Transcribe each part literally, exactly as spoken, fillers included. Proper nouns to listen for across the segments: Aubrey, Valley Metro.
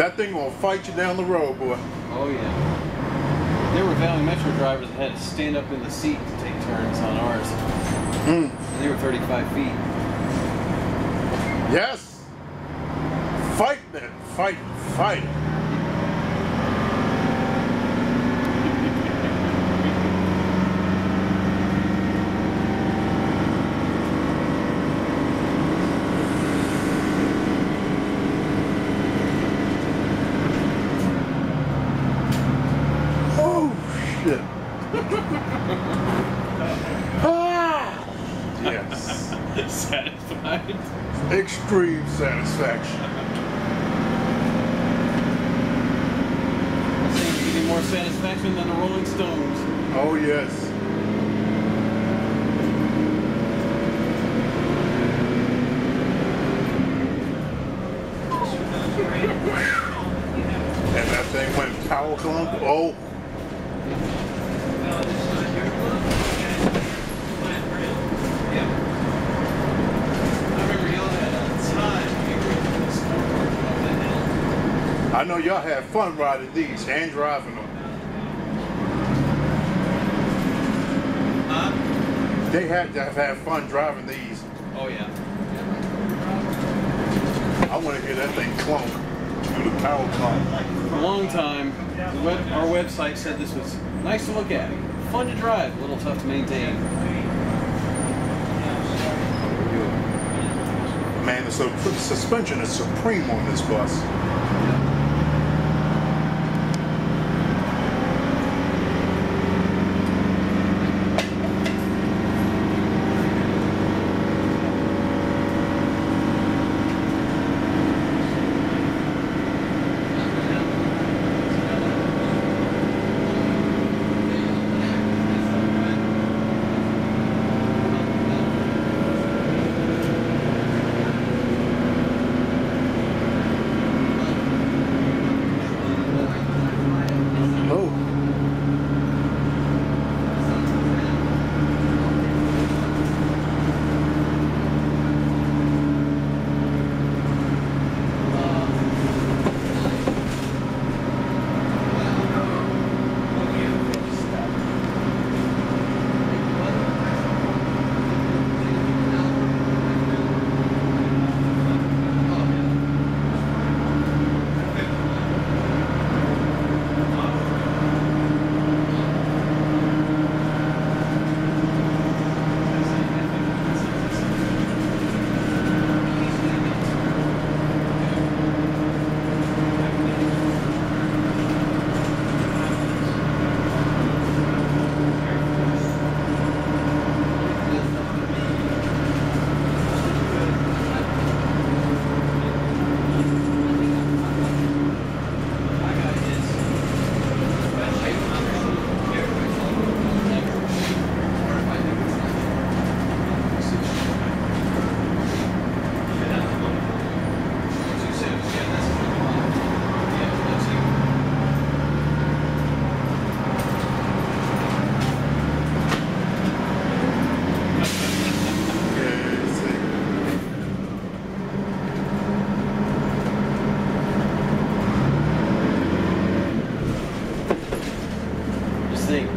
That thing will fight you down the road, boy. Oh, yeah. There were Valley Metro drivers that had to stand up in the seat to take turns on ours. Mm. And they were thirty-five feet. Yes! Fight, man. Fight. Fight. Ah, yes. Satisfied? Extreme satisfaction. I think you get more satisfaction than the Rolling Stones. Oh, yes. And that thing went power clump. Oh. I know y'all have fun riding these and driving them. Huh? They have to have had fun driving these. Oh yeah. I want to hear that thing clunk. Do the power clunk. A long time, web, our website said this was nice to look at, fun to drive, a little tough to maintain. Man, the suspension is supreme on this bus.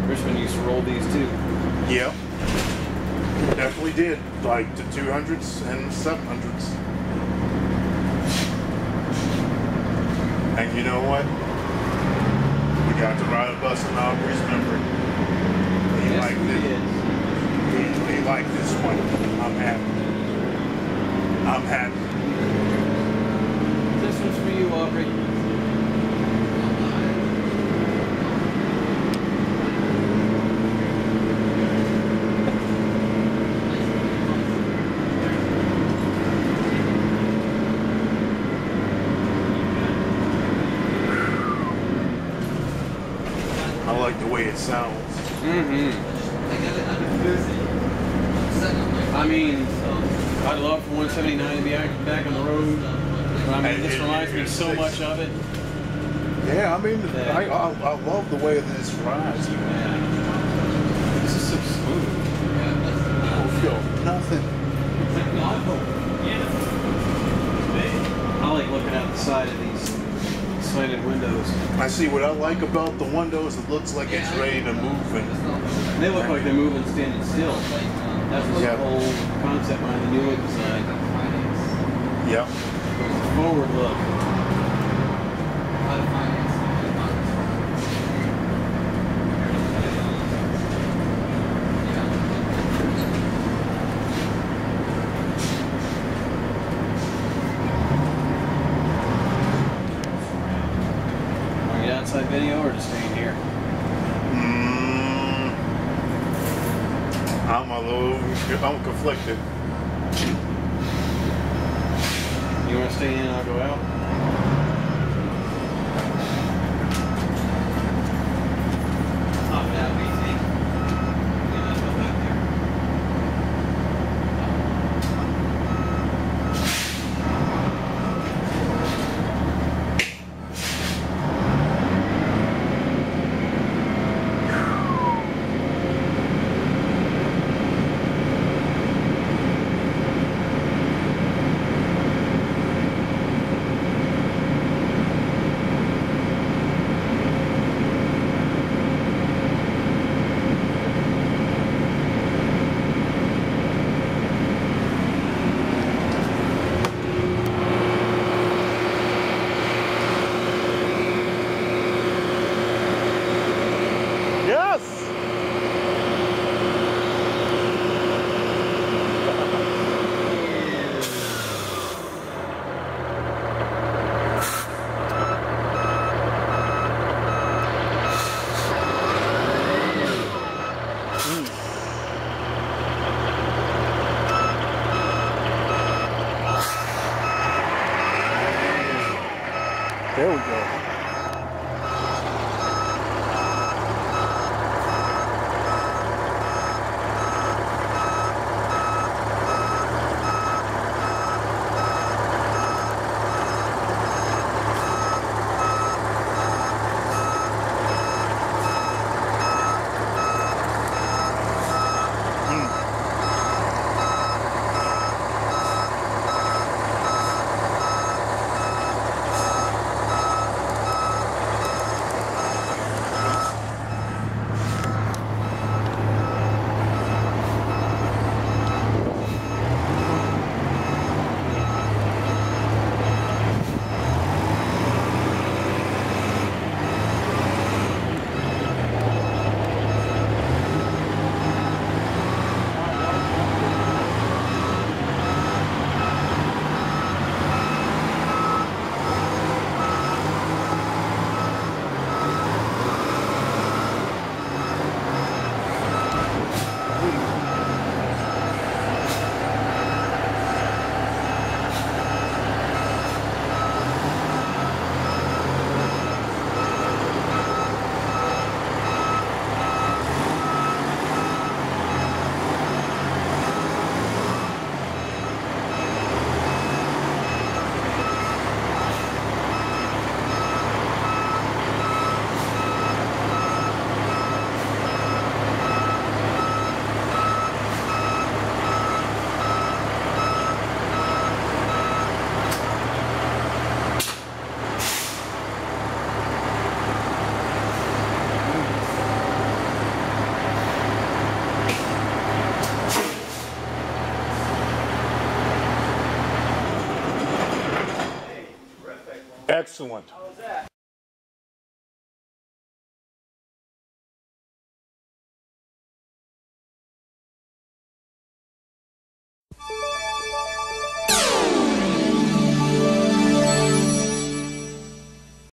Richmond used to roll these too. Yeah, definitely did. Like the two hundreds and seven hundreds. And you know what? We got to ride a bus in Aubrey's memory. He yes, liked it. He, he liked this one. I'm happy. I'm happy. This one's for you, Aubrey. I like the way it sounds. Mm-hmm. I mean, I'd love for one seventy-nine to be back on the road. I mean, and this it, reminds it, me so six. much of it. Yeah, I mean, yeah. I, I, I love the way this rides. Yeah. This is so smooth. Yeah, I don't feel nothing. I like looking out the side of these sided windows. I see. What I like about the windows, it looks like it's ready to move. And they look like they're moving standing still. That's the yep. whole concept behind the new look design. Yep. Forward look. Are we outside video or just staying here? Mm, I'm a little, I'm conflicted. You want to stay in and I'll go out? Not that easy. Yeah, I'll go back there we go. Excellent. How was that?